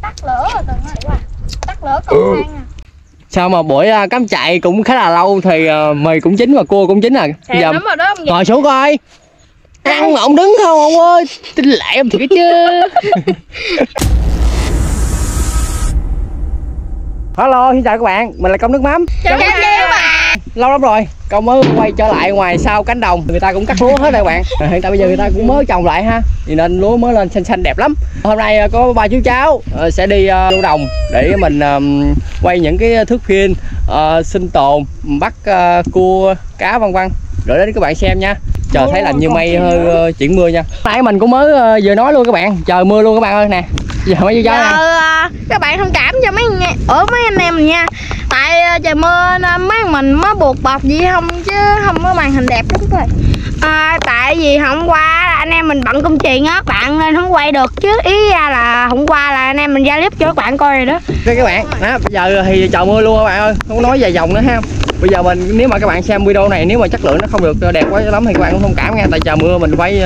Tắt lửa rồi Tường ơi, tắt lửa còn sang à. Sao mà buổi cắm trại cũng khá là lâu thì mì cũng chín và cua cũng chín à. Sàng giờ lắm rồi đó, ngồi xuống coi. Ăn mà ông đứng không ông ơi, tin lại em thiệt chứ. Hello, xin chào các bạn, mình là Công Nước Mắm. Chào các bạn. Lâu lắm rồi Công mới quay trở lại ngoài sau cánh đồng. Người ta cũng cắt lúa hết rồi bạn. Hiện tại bây giờ người ta cũng mới trồng lại ha. Vì nên lúa mới lên xanh xanh đẹp lắm. Hôm nay có ba chú cháu sẽ đi lưu đồng để mình quay những cái thước phim sinh tồn, bắt cua, cá vân vân. Rồi đến các bạn xem nha. Trời thấy lạnh như mây hơi chuyển mưa nha. Nãy mình cũng mới vừa nói luôn các bạn, trời mưa luôn các bạn ơi nè. Giờ mấy chú cháu này. Các bạn thông cảm cho mấy anh em mình nha. Tại trời mưa nên mấy mình mới buộc bọc gì không chứ không có màn hình đẹp lắm rồi. Tại vì hôm qua anh em mình bận công chuyện á các bạn nên không quay được chứ ý ra là hôm qua là anh em mình ra clip cho các bạn coi rồi đó. Các bạn, đó, bây giờ thì trời mưa luôn các bạn ơi, không nói dài dòng nữa ha. Bây giờ mình nếu mà các bạn xem video này nếu mà chất lượng nó không được đẹp quá lắm thì các bạn cũng thông cảm nha, tại trời mưa mình phải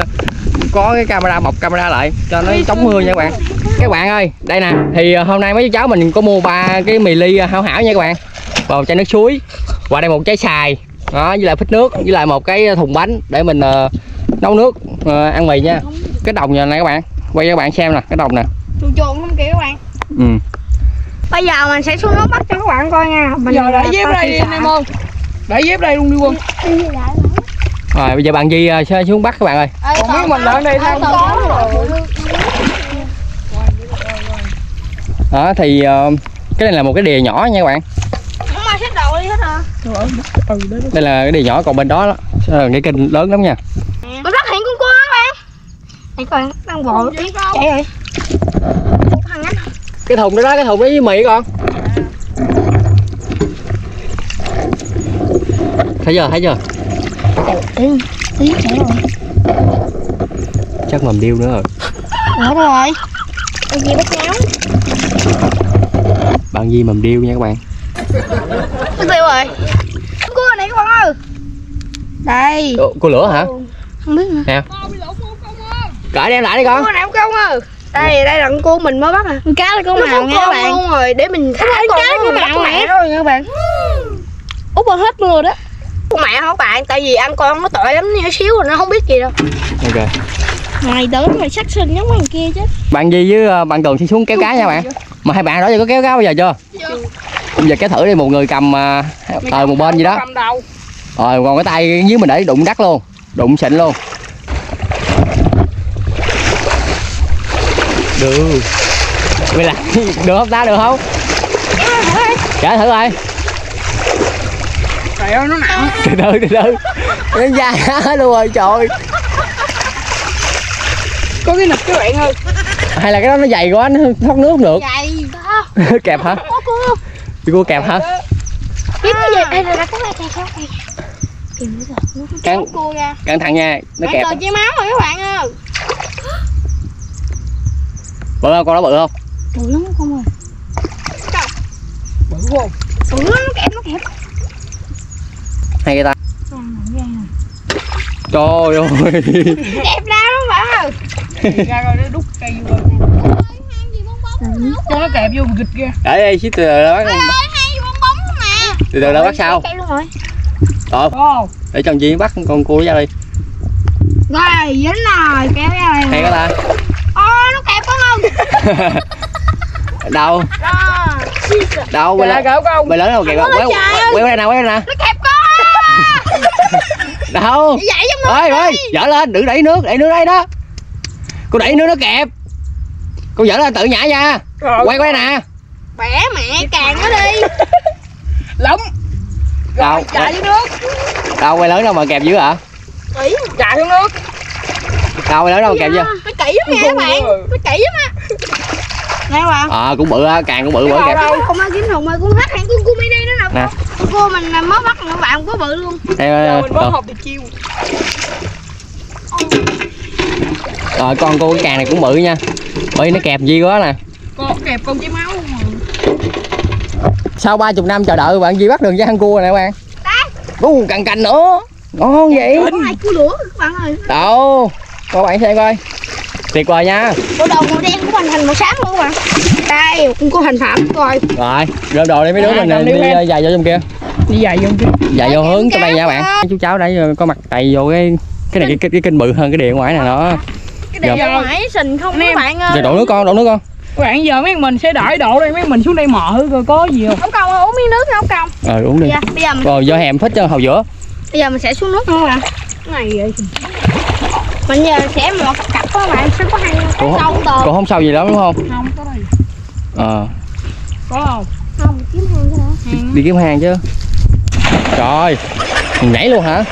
có cái camera bọc camera lại cho nó chống mưa nha các bạn. Các bạn ơi, đây nè, thì hôm nay mấy cháu mình có mua ba cái mì ly hảo nha các bạn. Và một chai nước suối. Và đây một trái xài. Đó, với lại phích nước, với lại một cái thùng bánh để mình nấu nước ăn mì nha. Cái đồng này các bạn, quay cho các bạn xem nè, cái đồng nè. Chuồn chuồn không kìa các bạn. Bây giờ mình sẽ xuống nấu bắt cho các bạn coi nha. Mình giờ để dép đây đi anh em ơi. Để dép đây luôn đi Quân. Rồi bây giờ bạn Di sẽ xuống bắt các bạn ơi. Còn biết mình ở đây không có rồi. Đó thì cái này là một cái đìa nhỏ nha các bạn. Không ai xếp đầu đi hết hả? Đây là cái đìa nhỏ còn bên đó đó. Cái kênh lớn lắm nha. Mình phát hiện con cua các bạn. Thấy con đang vội chạy rồi. Cái thùng đó đó, cái thùng đó với mì con. Thấy giờ thấy chưa? Chắc mầm điêu nữa rồi. Đúng rồi. Bạn Di bắt nháo. Bạn Di mầm điêu nha các bạn. Mất tiêu rồi. Cua này các bạn ơi. Đây. Cua lửa hả? Không biết nữa. Nè. Cởi đem lại đi con. Cua này không công ơi. Đây đây là con cua mình mới bắt à. Con cá là con màu nha các bạn. Đúng rồi, để mình thả con cá con mẹ rồi nha các bạn. Úp vào hết mưa đó. Con mẹ hả các bạn, tại vì ăn con nó tội lắm nhỏ xíu rồi nó không biết gì đâu. Ok. Mày tưởng mày sắc sinh giống thằng kia chứ. Bạn Di với bạn Tường sẽ xuống kéo cá nha bạn. Mà hai bạn đó giờ có kéo cá bao giờ chưa? Chưa. Bây giờ kéo thử đi, một người cầm một bên gì đó. Cầm đầu. Rồi còn cái tay dưới mình để đụng đất luôn, đụng xịn luôn. Được. Vậy là được không ta, được không? Kéo thử coi. Trời ơi nó nặng. Từ từ. Nó da hết luôn rồi trời. Có cái nực các bạn ơi. Hay là cái đó nó dày quá nó thoát nước không được. Dày. Kẹp hả? Cua kẹp hả? Kiếm cái gì? Đây là cái cua ra. Cẩn thận nha, nó kẹp. Nó chảy máu rồi các bạn ơi. Bự không? Con đó bự không? Bự lắm con ơi. Bự không? Bự lắm, nó kẹp. Hay cái ta. Trời ơi. Đẹp ra lắm bạn ơi. Ra coi nó đút cây vô. Nó kẹp vô gịch ra. Để đi xíu từ từ đó bắt. Từ từ đó bắt sao? Rồi. Để chồng chị bắt con cua ra đi. Rồi, dính rồi, kéo ra này. Hay cái ta. Ôi nó kẹp con không? Đâu? Đâu mày lớn không? Mày lớn đâu kẹp không? Quay qua đây nè, Nó kẹp con. Đâu? Vậy giống ơi, dở lên, đừng đẩy nước đây đó. Cô đẩy nước nó kẹp. Cô dở lên tự nhả ra. Rồi, quay qua đây nè. Bẻ mẹ càng nó đi. Lúng. Đâu? Chạy xuống nước. Đâu quay lớn đâu mà kẹp dữ hả? Kỹ, chạy xuống nước. Đâu quay lớn đâu mà kẹp dữ. Nó kỹ lắm nha các bạn. Nó kỹ lắm á. Nghe không? Cũng bự á, càng cũng bự bự kẹp. Không ai kiếm thùng ơi, con hết hẳn con cua mini nữa nè. Cua mình mới bắt mà các bạn có bự luôn. Rồi mình bó hộp thì chiêu. Rồi con cua cái càng này cũng bự nha. Bởi nó kẹp gì quá nè. Con kẹp con chảy máu luôn rồi. Sau 30 năm chờ đợi bạn Di bắt được với ăn cua nè các bạn. Đây. Cành nữa. Ngon vậy. Có hai cua lửa các bạn ơi. Đâu. Các bạn xem coi. Tuyệt vời nha. Bộ đồ màu đen của mình hình màu sáng luôn mà. Đây, cũng có hình thảm coi. Rồi, rơm đồ đi mấy đứa mình đi dài vô trong kia. Đi dài vô kia. Dài vô hướng trong đây nha bạn. Chú cháu đã có mặt đầy vô cái này cái kênh bự hơn cái điện ngoài này đó. Cái điện ngoài sình không mấy bạn ơi. Rồi đổ nước con, đổ nước con. Các bạn giờ mấy mình sẽ đổi độ đây, mấy mình xuống đây mò thử coi có gì không. Ông Công ơi, uống miếng nước nha ông Công. Ờ uống đi. Bây giờ mình... Rồi vô hẻm thích cho hầu giữa. Bây giờ mình sẽ xuống nước luôn à. Cái này vậy. Mình giờ sẽ một cặp các bạn sẽ có hai con sâu tờ. Còn không sâu gì lắm đúng không? Không có gì. Ờ. Có không? Không, kiếm hàng thôi hả? Đi kiếm hàng chứ. Trời. Mình nhảy luôn hả?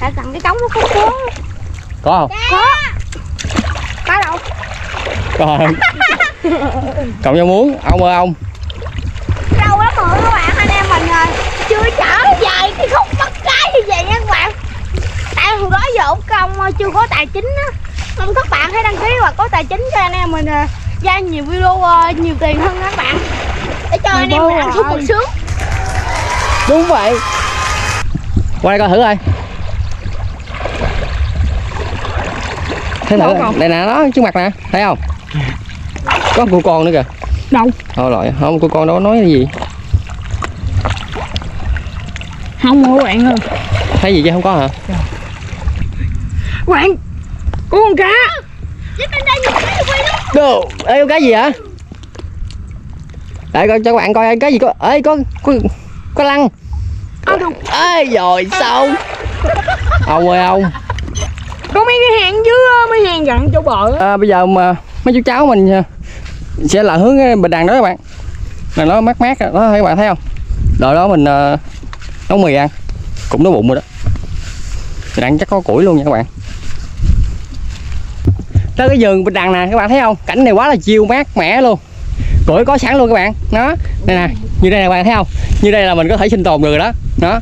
Tại cần cái cống nó có cuốn. Có không? Có đâu. Còn cộng cho muốn, ông ơi ông. Đâu lắm rồi các bạn, anh em mình rồi. Chưa trở về thì không bắt cái gì vậy nha các bạn. Tại hồi đó giờ ông Công chưa có tài chính á. Mong các bạn hãy đăng ký và có tài chính cho anh em mình ra nhiều video nhiều tiền hơn các bạn. Để cho anh em mình ăn suốt cuộc sướng. Đúng vậy. Qua đây coi thử coi. Thế thử đây nè, nó trước mặt nè, thấy không? Có cô con nữa kìa. Đâu? Thôi loại, không cô con đâu có nói cái gì. Không đâu bạn ơi. Thấy gì chứ không có hả? Bạn có con cá. Đồ, ê con cá gì hả? Để coi cho các bạn coi cái gì có. Ê có lăng. Ê rồi xong. Ông ơi ông. Có mấy cái hàng dưới, mấy hàng dặn chỗ bờ đó. À, bây giờ mà mấy chú cháu mình sẽ là hướng bình đằng đó các bạn. Đằng đó mát mát đó các bạn thấy không? Đợi đó mình nấu mì ăn. Cũng đói bụng rồi đó. Mình ăn chắc có củi luôn nha các bạn. Tới cái vườn bình đằng nè các bạn thấy không? Cảnh này quá là chiêu mát mẻ luôn. Củi có sẵn luôn các bạn. Nó đây nè, như đây nè các bạn thấy không? Như đây là mình có thể sinh tồn được rồi đó. Đó.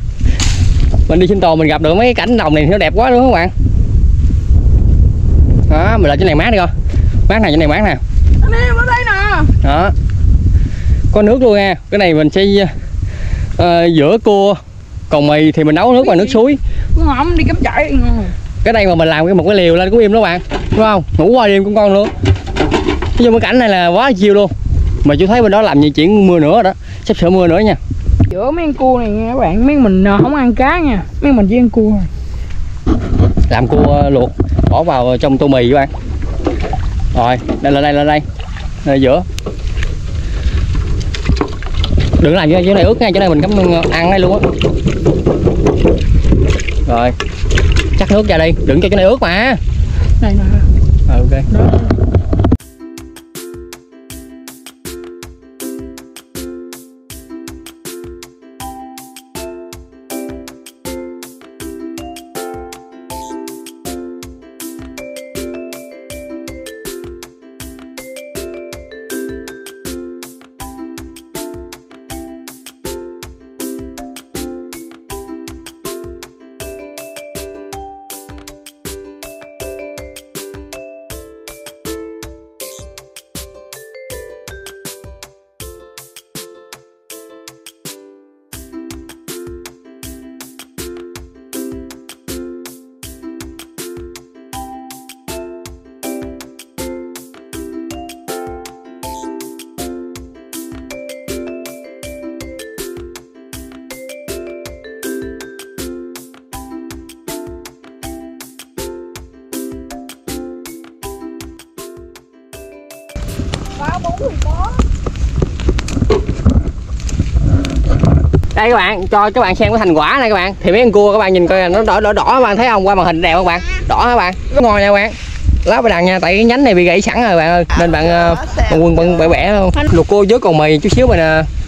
Mình đi sinh tồn mình gặp được mấy cái cảnh đồng này nó đẹp quá luôn các bạn. Đó, mình lại chỗ này mát đi coi. Mát này, chỗ này mát nè. Anh ở đây nè. Đó. Có nước luôn nha. Cái này mình sẽ giữa cua còn mì thì mình nấu nước bằng nước suối. Không đi cắm chạy. Cái đây mà mình làm cái một cái liều lên cũng im đó bạn. Đúng không? Ngủ qua đêm cũng ngon luôn. Nhưng mà cảnh này là quá chiều luôn. Mà chú thấy bên đó làm gì chuyện mưa nữa rồi đó. Sắp sửa mưa nữa nha. Giữa mấy con cua này nha các bạn, mấy mình không ăn cá nha. Mấy mình chỉ ăn cua thôi. Làm cua luộc bỏ vào trong tô mì các bạn. Rồi đây lên đây, lên đây, đây giữa đừng làm như thế này ướt ngay chỗ này mình cắm ăn đây luôn á. Rồi chắc nước ra đi, đừng cho cái này ướt mà đây nè. Rồi ok đó. Đây các bạn, cho các bạn xem cái thành quả này các bạn. Thì mấy con cua các bạn nhìn coi là nó đỏ các bạn thấy không? Qua màn hình đẹp không các bạn? Đỏ các bạn. Nó ngon nha các bạn. Lá bạch đằng nha, tại cái nhánh này bị gãy sẵn rồi bạn ơi. Nên bạn quần bận bẻ bẻ luôn. Luộc cua với còn mì chút xíu mình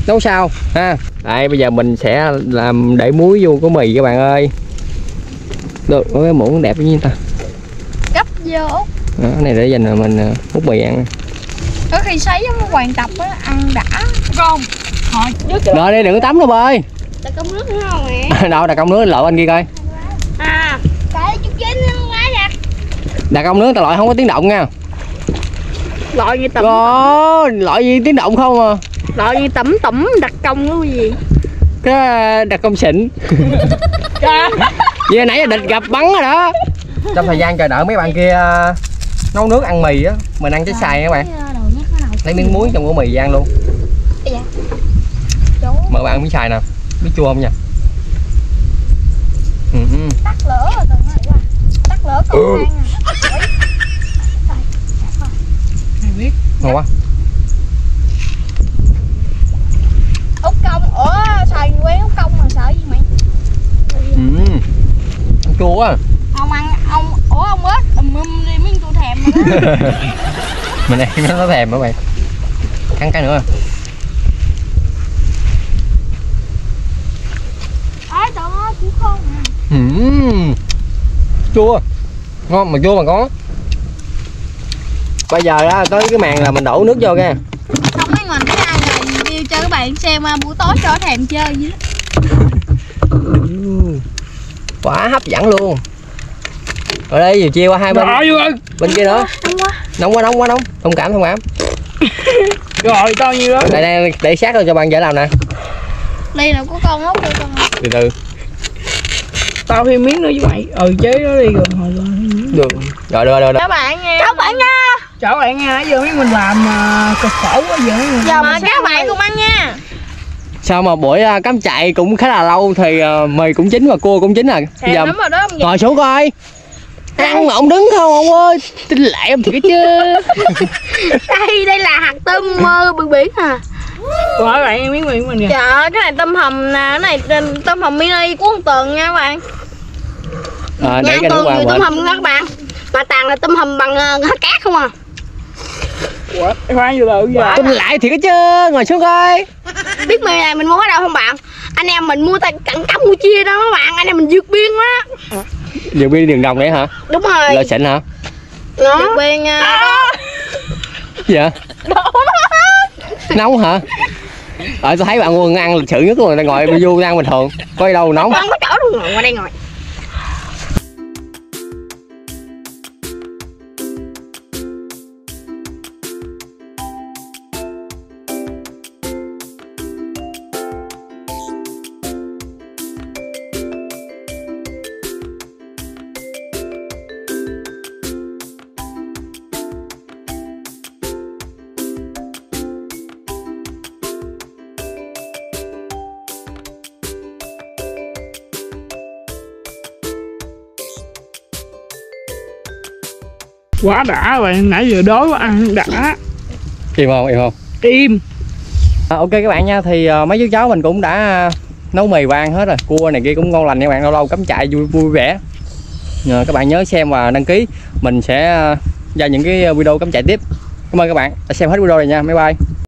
nấu sao ha. Đây bây giờ mình sẽ làm để muối vô cái mì các bạn ơi. Được, có cái muỗng đẹp như ta. Gấp vô. Đó, cái này để dành là mình hút mì ăn. Có khi sấy nó hoàn tập á, ăn đã con. Rồi đi đừng có tắm đâu bơi. Đặt công nước nữa không mẹ? Đâu đặt công nước lội bên kia coi. À, tại chút chín nó quá nè. Đặt công nước ta lội không có tiếng động nha. Lội như tẩm. Có lội gì tiếng động không à? Lội như tẩm tẩm đặt công cái gì? Cái đặt công xịn. Vì nãy là địch gặp bắn rồi đó. Trong thời gian chờ đợi mấy bạn kia nấu nước ăn mì á, mình ăn trái xài các bạn. Lấy miếng muối trong của mì ăn luôn. Mời bạn ăn miếng xài nè, biết chua không nha. Tắt lửa rồi từng này quá. Tắt lửa còn ăn à. Này biết. Ngon quá. Ốc công, ủa xài quế ốc công mà sợ gì mày? Ăn chua quá. Ông ăn ông ủa ông ớt đi miếng tôi thèm rồi đó. Mình ăn nó thèm các bạn. Ăn cái nữa. Ái đó cũng không. Chua. Ngon mà chua mà có. Bây giờ đó, tới cái màn là mình đổ nước vô kìa. Không mấy mình cái ai là review cho các bạn xem buổi tối cho thèm chơi gì đó. Quá hấp dẫn luôn. Rồi đây chiều chia qua hai bên. Bên kia nữa. Nóng quá. Thông cảm. Rồi tao nhiêu đó. Đây đây để sát rồi cho bạn dễ làm nè. Đây là có con ốc rồi con. Từ từ. Tao thêm miếng nữa với mày. Chế nó đi rồi hồi rồi. Được. Rồi. Các bạn nha. Giờ mấy mình làm cực khổ quá giờ. Giờ mà các bạn cùng ăn nha. Sao mà buổi cắm trại cũng khá là lâu thì mì cũng chín và cua cũng chín rồi. Giờ lắm rồi đó, ngồi xuống coi. Ăn mà ông đứng không ông ơi. Tin lại em thiệt chứ. Đây là hạt tôm bự biển à. Ủa bạn miếng miệng mình kìa. Trời ơi, cái này tôm hùm nè, cái này tôm hùm mini của con Tường nha các bạn. Để cái Tường tôm hùm đó các bạn. Mà Tàng là tôm hùm bằng hết cát không à. Ủa, khoan vừa giờ. Tin lại thiệt chứ, ngồi xuống coi. Biết mì này mình mua ở đâu không bạn? Anh em mình mua tại cận Campuchia đó các bạn, anh em mình vượt biên đó. Vượt biên đường đồng đấy hả? Đúng rồi. Lợi xịn hả? Vượt biên đó. Dạ. Đó. Nóng hả? Tôi thấy bạn Quân ăn lịch sự nhất luôn, người ta ngồi vô ăn bình thường. Coi đâu nóng. Không có chỗ đâu ngồi, qua đây ngồi. Quá đã bạn, nãy giờ đói quá ăn đã. Im không? Im. Ok các bạn nha, thì mấy đứa cháu mình cũng đã nấu mì và ăn hết rồi. Cua này kia cũng ngon lành nha bạn, lâu lâu cắm trại vui vẻ. Các bạn nhớ xem và đăng ký, mình sẽ ra những cái video cắm trại tiếp. Cảm ơn các bạn đã xem hết video này nha, bye bye.